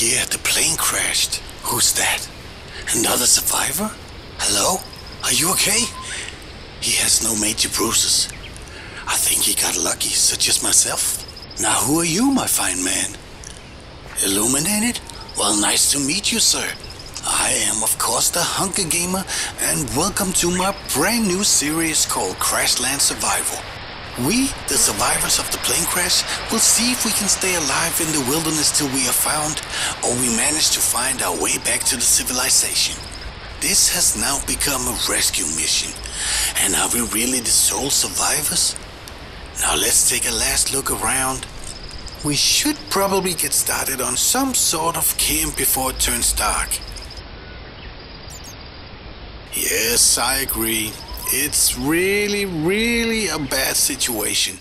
yeah, the plane crashed. Who's that? Another survivor? Hello? Are you okay? He has no major bruises. I think he got lucky, such as myself. Now who are you, my fine man? Illuminated? Well, nice to meet you, sir. I am, of course, the HungerG4mer, and welcome to my brand new series called Crash Land Survival. We, the survivors of the plane crash, will see if we can stay alive in the wilderness till we are found, or we manage to find our way back to the civilization. This has now become a rescue mission. And are we really the sole survivors? Now let's take a last look around. We should probably get started on some sort of camp before it turns dark. Yes, I agree. It's really, really a bad situation.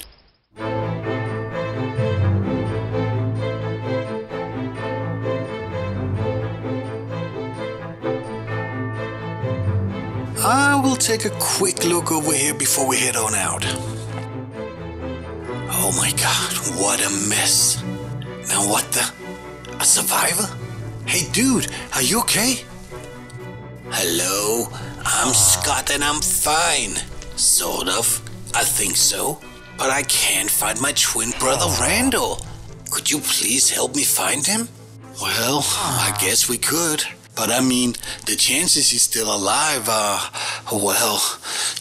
I will take a quick look over here before we head on out. Oh my god, what a mess. Now what the? A survivor? Hey dude, are you okay? Hello, I'm Scott and I'm fine. Sort of, I think so. But I can't find my twin brother Randall. Could you please help me find him? Well, I guess we could. But I mean, the chances he's still alive are, well,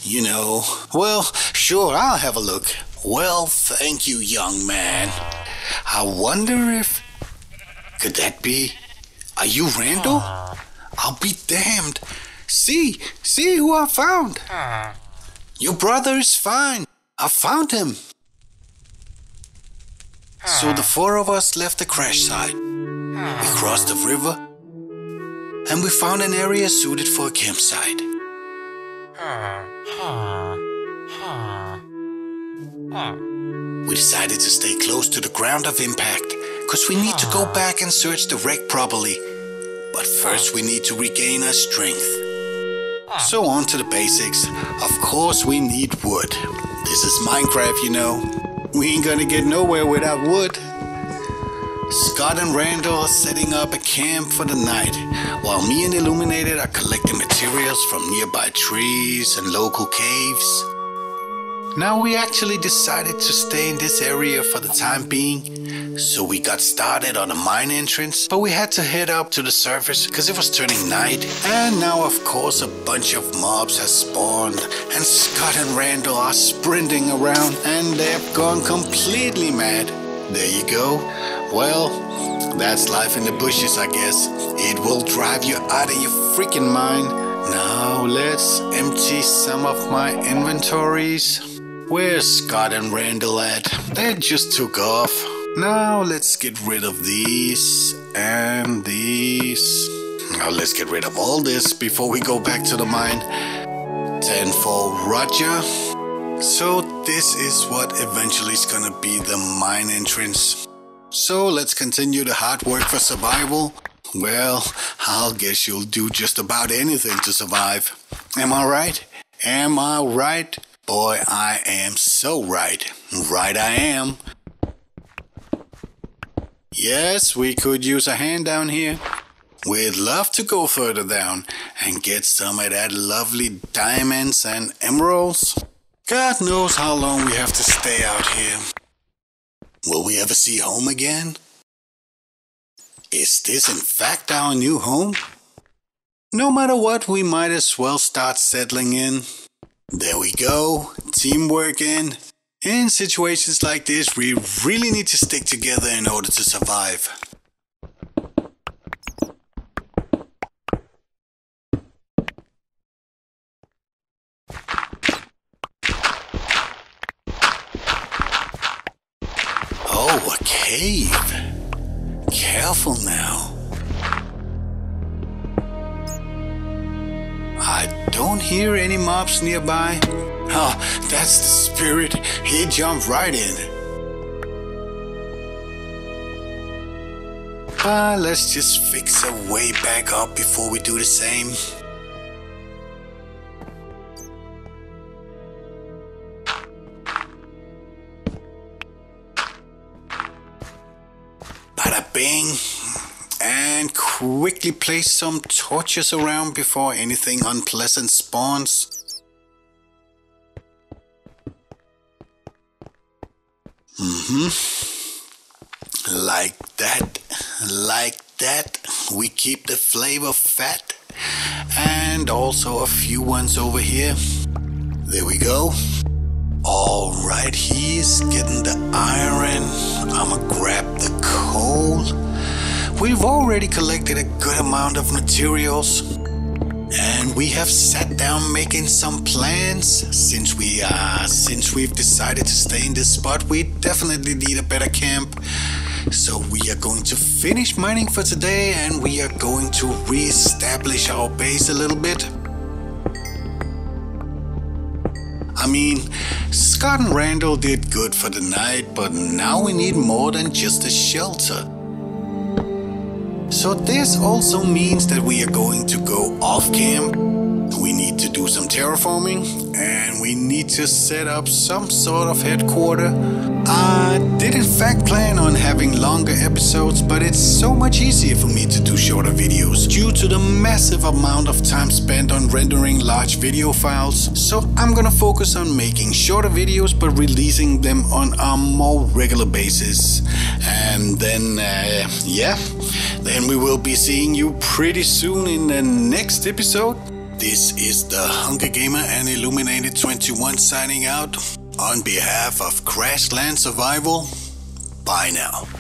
you know. Well, sure, I'll have a look. Well, thank you, young man. I wonder if... Could that be... Are you Randall? I'll be damned. See who I found. Your brother is fine. I found him. So the four of us left the crash site. We crossed the river and we found an area suited for a campsite. We decided to stay close to the ground of impact, cause we need to go back and search the wreck properly. But first we need to regain our strength. So on to the basics. Of course we need wood. This is Minecraft, you know. We ain't gonna get nowhere without wood. Scott and Randall are setting up a camp for the night, while me and Illuminated are collecting materials from nearby trees and local caves. Now we actually decided to stay in this area for the time being, so we got started on a mine entrance, but we had to head up to the surface because it was turning night. And now of course a bunch of mobs has spawned and Scott and Randall are sprinting around and they've gone completely mad. There you go. Well, that's life in the bushes, I guess. It will drive you out of your freaking mind. Now let's empty some of my inventories. Where's Scott and Randall at? They just took off. Now let's get rid of these and these. Now let's get rid of all this before we go back to the mine. 10 for Roger. So this is what eventually is gonna be the mine entrance. So let's continue the hard work for survival. Well, I'll guess you'll do just about anything to survive. Am I right? Am I right? Boy, I am so right. Right I am. Yes, we could use a hand down here. We'd love to go further down and get some of that lovely diamonds and emeralds. God knows how long we have to stay out here. Will we ever see home again? Is this in fact our new home? No matter what, we might as well start settling in. There we go, teamwork in. In situations like this, we really need to stick together in order to survive. Oh, a cave. Careful now. I don't hear any mobs nearby. Oh, that's the spirit. He jumped right in. Let's just fix our way back up before we do the same. quickly place some torches around before anything unpleasant spawns. Like that, we keep the flavor fat, and also a few ones over here. There we go. Alright, he's getting the iron. I'ma grab the coal. We've already collected a good amount of materials, and we have sat down making some plans. Since we've decided to stay in this spot, we definitely need a better camp. So we are going to finish mining for today, and we are going to re-establish our base a little bit. I mean, Scott and Randall did good for the night, but now we need more than just a shelter. So this also means that we are going to go off camp. We need to do some terraforming, and we need to set up some sort of headquarters. I did in fact plan on having longer episodes, but it's so much easier for me to do shorter videos due to the massive amount of time spent on rendering large video files. So I'm gonna focus on making shorter videos but releasing them on a more regular basis. And then then we will be seeing you pretty soon in the next episode. This is the HungerG4mer and Illuminated 21 signing out on behalf of Crash Land Survival. Bye now.